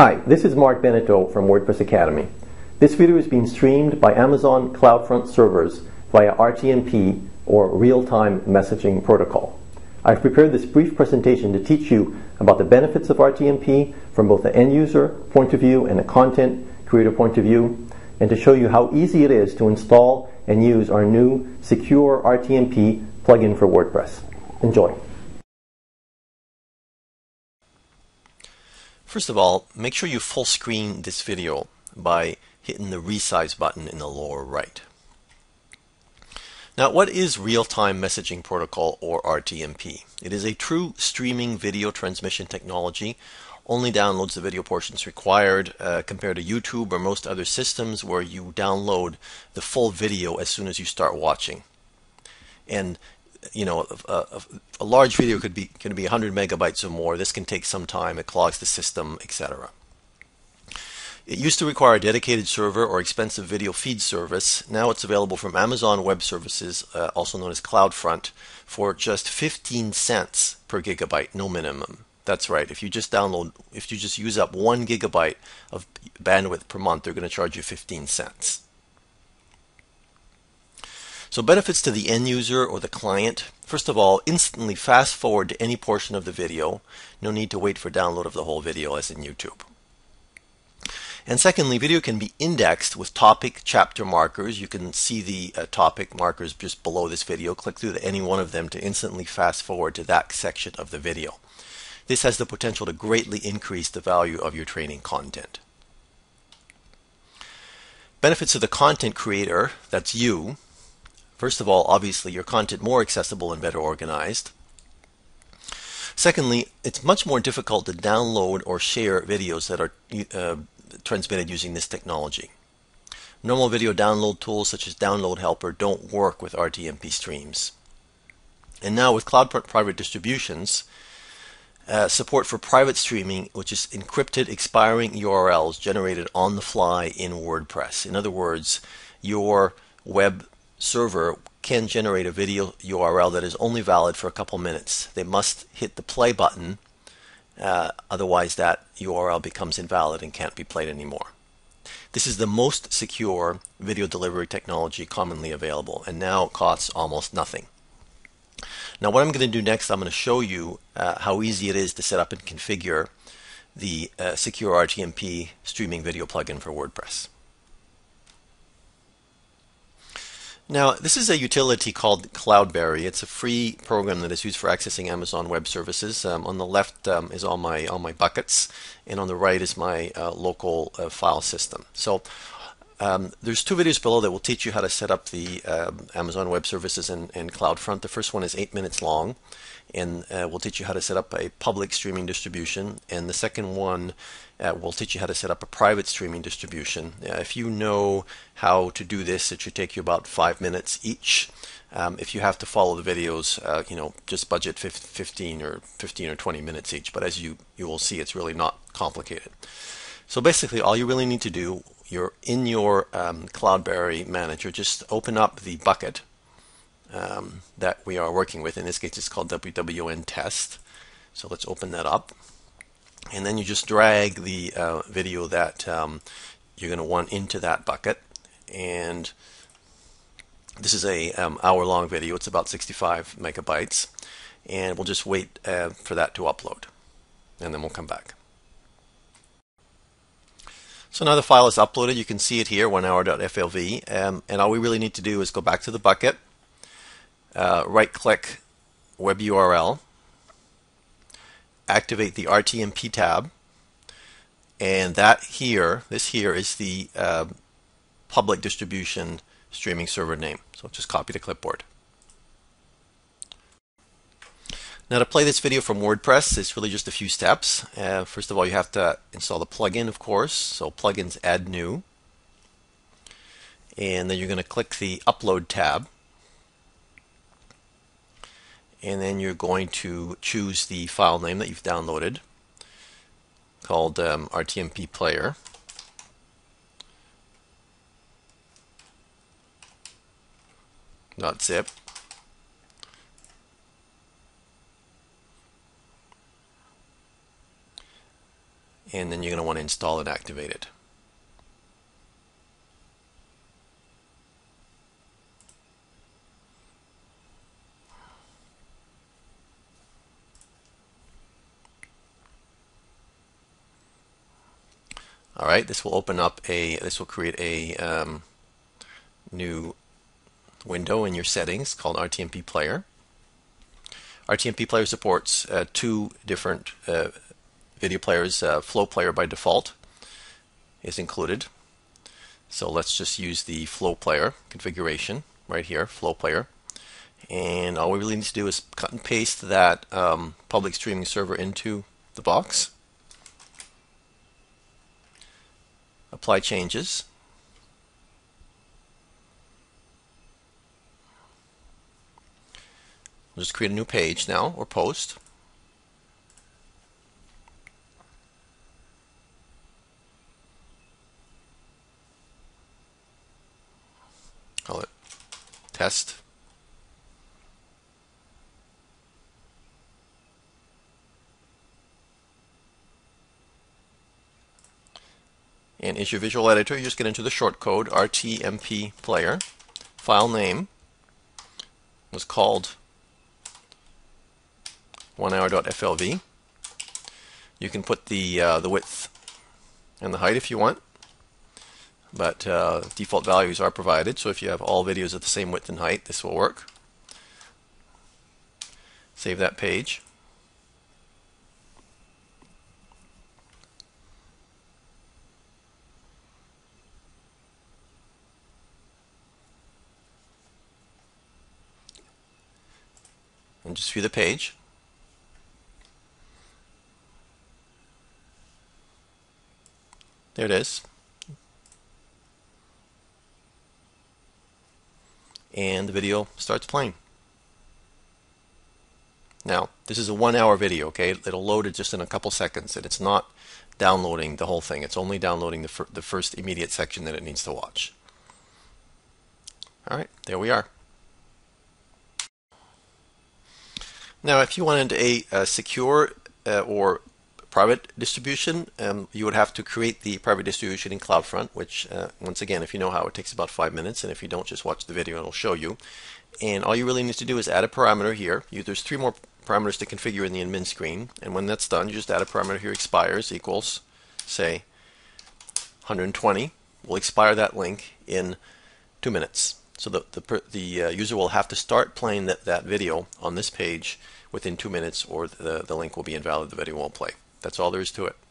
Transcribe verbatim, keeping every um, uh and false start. Hi, this is Mark Benetto from WordPress Academy. This video is being streamed by Amazon CloudFront servers via R T M P, or Real-Time Messaging Protocol. I've prepared this brief presentation to teach you about the benefits of R T M P from both the end-user point of view and the content creator point of view, and to show you how easy it is to install and use our new secure R T M P plugin for WordPress. Enjoy. First of all, make sure you full screen this video by hitting the resize button in the lower right. Now, what is Real-Time Messaging Protocol, or R T M P? It is a true streaming video transmission technology. Only downloads the video portions required uh, compared to YouTube or most other systems where you download the full video as soon as you start watching. And you know, a, a, a large video could be could be one hundred megabytes or more. This can take some time. It clogs the system, et cetera. It used to require a dedicated server or expensive video feed service. Now it's available from Amazon Web Services, uh, also known as CloudFront, for just fifteen cents per gigabyte, no minimum. That's right. If you just download, if you just use up one gigabyte of bandwidth per month, they're going to charge you fifteen cents. So benefits to the end user or the client. First of all, instantly fast forward to any portion of the video. No need to wait for download of the whole video as in YouTube. And secondly, video can be indexed with topic chapter markers. You can see the uh, topic markers just below this video. Click through to any one of them to instantly fast forward to that section of the video. This has the potential to greatly increase the value of your training content. Benefits to the content creator, that's you. First of all, obviously, your content more accessible and better organized. Secondly, it's much more difficult to download or share videos that are uh, transmitted using this technology. Normal video download tools such as Download Helper don't work with R T M P streams. And now with CloudFront private distributions, uh, support for private streaming, which is encrypted expiring U R Ls generated on the fly in WordPress. In other words, your web server can generate a video U R L that is only valid for a couple minutes. They must hit the play button, uh, otherwise that U R L becomes invalid and can't be played anymore. This is the most secure video delivery technology commonly available, and now it costs almost nothing. Now what I'm going to do next, I'm going to show you uh, how easy it is to set up and configure the uh, secure R T M P streaming video plugin for WordPress. Now, this is a utility called CloudBerry. It's a free program that is used for accessing Amazon Web Services. Um, on the left um, is all my all my buckets, and on the right is my uh, local uh, file system. So um, there's two videos below that will teach you how to set up the uh, Amazon Web Services and, and CloudFront. The first one is eight minutes long, and uh, will teach you how to set up a public streaming distribution. And the second one uh, will teach you how to set up a private streaming distribution. Uh, if you know how to do this, it should take you about five minutes each. Um, if you have to follow the videos, uh, you know, just budget fifteen or twenty minutes each. But as you you will see, it's really not complicated. So basically, all you really need to do, you're in your um, CloudBerry manager, just open up the bucket Um, that we are working with. In this case, it's called W W N Test. So let's open that up. And then you just drag the uh, video that um, you're going to want into that bucket. And this is a um, hour-long video. It's about sixty-five megabytes. And we'll just wait uh, for that to upload. And then we'll come back. So now the file is uploaded. You can see it here, one hour dot F L V. Um, and all we really need to do is go back to the bucket, Uh, right-click web U R L, activate the R T M P tab, and that here, this here is the uh, public distribution streaming server name. So just copy to clipboard. Now to play this video from WordPress, it's really just a few steps. Uh, first of all, you have to install the plugin, of course. So plugins, add new, and then you're going to click the upload tab. And then you're going to choose the file name that you've downloaded, called um, R T M P Player. Dot zip. and then you're going to want to install and activate it. All right, this will open up a, this will create a um, new window in your settings called R T M P Player. R T M P Player supports uh, two different uh, video players. Uh, Flow Player by default is included. So let's just use the Flow Player configuration right here, Flow Player. And all we really need to do is cut and paste that um, public streaming server into the box. Apply changes. We'll just create a new page now, or post. Call it test. And as your visual editor, you just get into the shortcode R T M P Player. File name was called one hour dot F L V. You can put the uh, the width and the height if you want, but uh, default values are provided. So if you have all videos at the same width and height, this will work. Save that page. And just view the page. There it is. And the video starts playing. Now, this is a one-hour video, okay? It'll load it just in a couple seconds, and it's not downloading the whole thing. It's only downloading the, fir the first immediate section that it needs to watch. All right, there we are. Now, if you wanted a, a secure uh, or private distribution, um, you would have to create the private distribution in CloudFront, which, uh, once again, if you know how, it takes about five minutes, and if you don't, just watch the video and it'll show you. And all you really need to do is add a parameter here. You, there's three more parameters to configure in the admin screen, and when that's done, you just add a parameter here, expires equals, say, one hundred twenty. We'll expire that link in two minutes. So the, the, the uh, user will have to start playing that, that video on this page within two minutes, or the, the link will be invalid, the video won't play. That's all there is to it.